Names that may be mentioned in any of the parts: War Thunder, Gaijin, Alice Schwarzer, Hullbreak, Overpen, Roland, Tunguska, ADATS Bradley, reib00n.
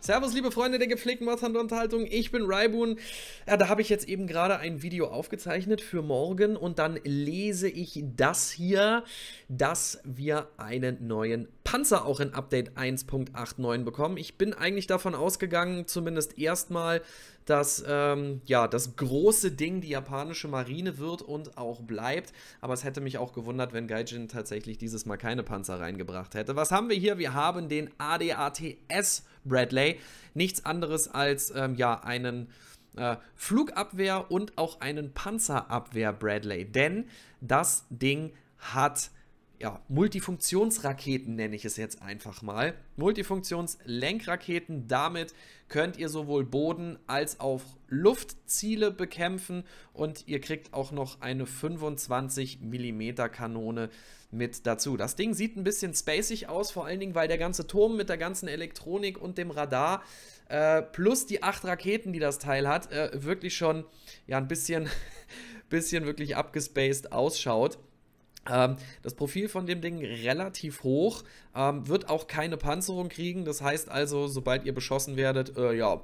Servus liebe Freunde der gepflegten War Thunder Unterhaltung, ich bin reib00n. Ja, da habe ich jetzt eben gerade ein Video aufgezeichnet für morgen und dann lese ich das hier, dass wir einen neuen Panzer auch in Update 1.89 bekommen. Ich bin eigentlich davon ausgegangen, zumindest erstmal, dass ja, das große Ding die japanische Marine wird und auch bleibt. Aber es hätte mich auch gewundert, wenn Gaijin tatsächlich dieses Mal keine Panzer reingebracht hätte. Was haben wir hier? Wir haben den ADATS Bradley. Nichts anderes als ja, einen Flugabwehr- und auch einen Panzerabwehr Bradley. Denn das Ding hat... ja, Multifunktionsraketen nenne ich es jetzt einfach mal. Multifunktionslenkraketen, damit könnt ihr sowohl Boden- als auch Luftziele bekämpfen und ihr kriegt auch noch eine 25 mm Kanone mit dazu. Das Ding sieht ein bisschen spacig aus, vor allen Dingen, weil der ganze Turm mit der ganzen Elektronik und dem Radar plus die 8 Raketen, die das Teil hat, wirklich schon ja, ein bisschen wirklich abgespaced ausschaut. Das Profil von dem Ding relativ hoch, wird auch keine Panzerung kriegen, das heißt also, sobald ihr beschossen werdet, ja,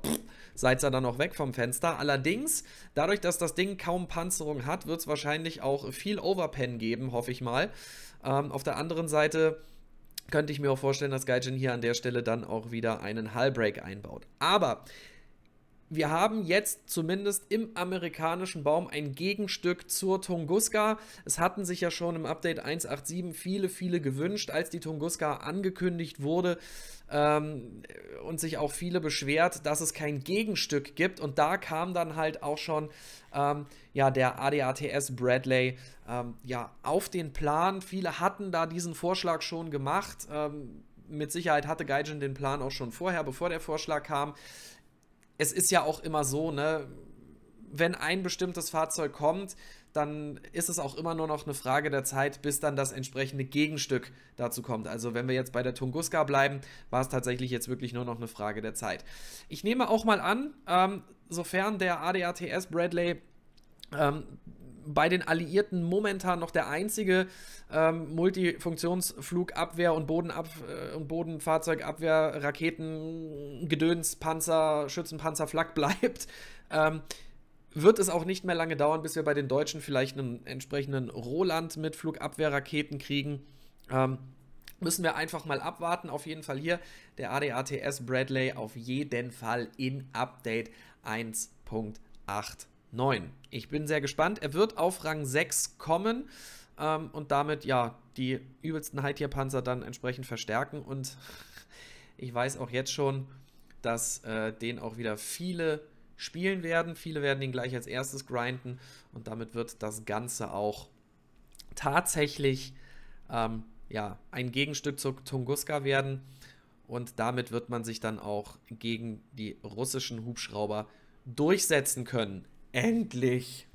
seid ihr dann auch weg vom Fenster. Allerdings, dadurch, dass das Ding kaum Panzerung hat, wird es wahrscheinlich auch viel Overpen geben, hoffe ich mal. Auf der anderen Seite könnte ich mir auch vorstellen, dass Gaijin hier an der Stelle dann auch wieder einen Hullbreak einbaut. Aber... wir haben jetzt zumindest im amerikanischen Baum ein Gegenstück zur Tunguska. Es hatten sich ja schon im Update 1.87 viele gewünscht, als die Tunguska angekündigt wurde und sich auch viele beschwert, dass es kein Gegenstück gibt. Und da kam dann halt auch schon ja, der ADATS Bradley ja, auf den Plan. Viele hatten da diesen Vorschlag schon gemacht. Mit Sicherheit hatte Gaijin den Plan auch schon vorher, bevor der Vorschlag kam. Es ist ja auch immer so, ne, wenn ein bestimmtes Fahrzeug kommt, dann ist es auch immer nur noch eine Frage der Zeit, bis dann das entsprechende Gegenstück dazu kommt. Also wenn wir jetzt bei der Tunguska bleiben, war es tatsächlich jetzt wirklich nur noch eine Frage der Zeit. Ich nehme auch mal an, sofern der ADATS Bradley bei den Alliierten momentan noch der einzige Multifunktionsflugabwehr- und Bodenfahrzeugabwehr, Raketen, Gedöns, Panzer, Schützenpanzer, Flak bleibt, wird es auch nicht mehr lange dauern, bis wir bei den Deutschen vielleicht einen entsprechenden Roland mit Flugabwehrraketen kriegen. Müssen wir einfach mal abwarten. Auf jeden Fall hier der ADATS Bradley auf jeden Fall in Update 1.8. 9. Ich bin sehr gespannt. Er wird auf Rang 6 kommen und damit ja die übelsten High-Tier-Panzer dann entsprechend verstärken. Und ich weiß auch jetzt schon, dass den auch wieder viele spielen werden. Viele werden ihn gleich als erstes grinden und damit wird das Ganze auch tatsächlich ja, ein Gegenstück zur Tunguska werden. Und damit wird man sich dann auch gegen die russischen Hubschrauber durchsetzen können. Endlich!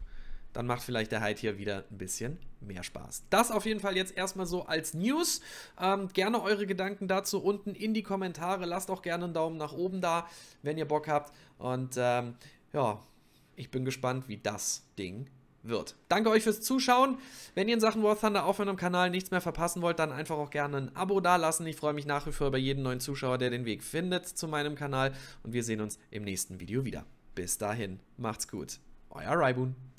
Dann macht vielleicht der Hide hier wieder ein bisschen mehr Spaß. Das auf jeden Fall jetzt erstmal so als News. Gerne eure Gedanken dazu unten in die Kommentare. Lasst auch gerne einen Daumen nach oben da, wenn ihr Bock habt. Und ja, ich bin gespannt, wie das Ding wird. Danke euch fürs Zuschauen. Wenn ihr in Sachen War Thunder auf meinem Kanal nichts mehr verpassen wollt, dann einfach auch gerne ein Abo dalassen. Ich freue mich nach wie vor über jeden neuen Zuschauer, der den Weg findet zu meinem Kanal. Und wir sehen uns im nächsten Video wieder. Bis dahin, macht's gut. Euer reib00n.